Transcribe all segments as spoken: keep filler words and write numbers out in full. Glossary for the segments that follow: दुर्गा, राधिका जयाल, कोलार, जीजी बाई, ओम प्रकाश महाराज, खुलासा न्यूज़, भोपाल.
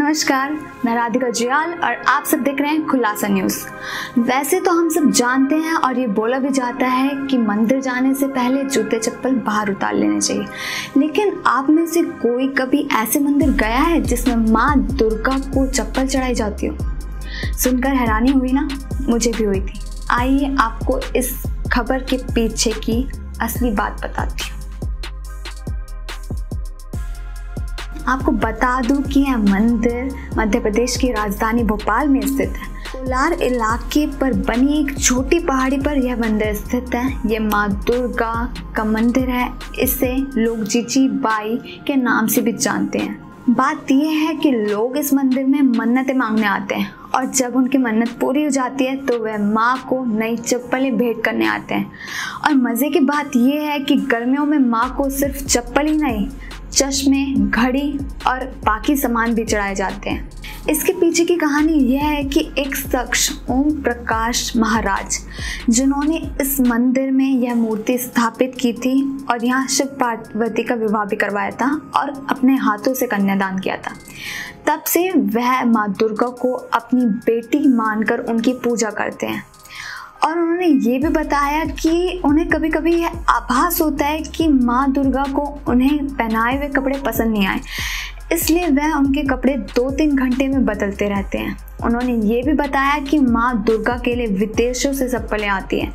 नमस्कार, मैं राधिका जयाल और आप सब देख रहे हैं खुलासा न्यूज़। वैसे तो हम सब जानते हैं और ये बोला भी जाता है कि मंदिर जाने से पहले जूते चप्पल बाहर उतार लेने चाहिए, लेकिन आप में से कोई कभी ऐसे मंदिर गया है जिसमें माँ दुर्गा को चप्पल चढ़ाई जाती हो? सुनकर हैरानी हुई ना? मुझे भी हुई थी। आइए आपको इस खबर के पीछे की असली बात बताती हूँ। आपको बता दूं कि यह मंदिर मध्य प्रदेश की राजधानी भोपाल में स्थित है। कोलार इलाके पर बनी एक छोटी पहाड़ी पर यह मंदिर स्थित है। यह माँ दुर्गा का मंदिर है। इसे लोग जीजी बाई के नाम से भी जानते हैं। बात यह है कि लोग इस मंदिर में मन्नतें मांगने आते हैं और जब उनकी मन्नत पूरी हो जाती है तो वह माँ को नई चप्पलें भेंट करने आते हैं। और मज़े की बात यह है कि गर्मियों में माँ को सिर्फ चप्पल ही नहीं, चश्मे, घड़ी और बाकी सामान भी चढ़ाए जाते हैं। इसके पीछे की कहानी यह है कि एक शख्स ओम प्रकाश महाराज, जिन्होंने इस मंदिर में यह मूर्ति स्थापित की थी और यहाँ शिव पार्वती का विवाह भी करवाया था और अपने हाथों से कन्यादान किया था, तब से वह माँ दुर्गा को अपनी बेटी मानकर उनकी पूजा करते हैं। और उन्होंने ये भी बताया कि उन्हें कभी कभी यह आभास होता है कि माँ दुर्गा को उन्हें पहनाए हुए कपड़े पसंद नहीं आए, इसलिए वह उनके कपड़े दो तीन घंटे में बदलते रहते हैं। उन्होंने ये भी बताया कि माँ दुर्गा के लिए विदेशों से चप्पलें आती हैं,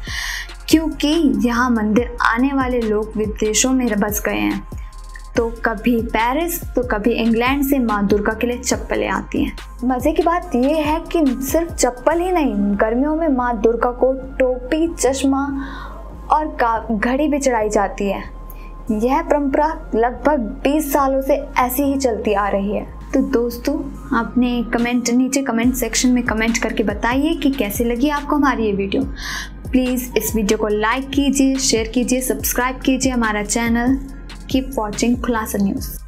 क्योंकि यहाँ मंदिर आने वाले लोग विदेशों में बस गए हैं, तो कभी पेरिस तो कभी इंग्लैंड से माँ दुर्गा के लिए चप्पलें आती हैं। मज़े की बात यह है कि सिर्फ चप्पल ही नहीं, गर्मियों में माँ दुर्गा को टोपी, चश्मा और घड़ी भी चढ़ाई जाती है। यह परंपरा लगभग बीस सालों से ऐसी ही चलती आ रही है। तो दोस्तों, आपने कमेंट नीचे कमेंट सेक्शन में कमेंट करके बताइए कि कैसी लगी आपको हमारी ये वीडियो। प्लीज़ इस वीडियो को लाइक कीजिए, शेयर कीजिए, सब्सक्राइब कीजिए हमारा चैनल। Keep watching खुलासा न्यूज़।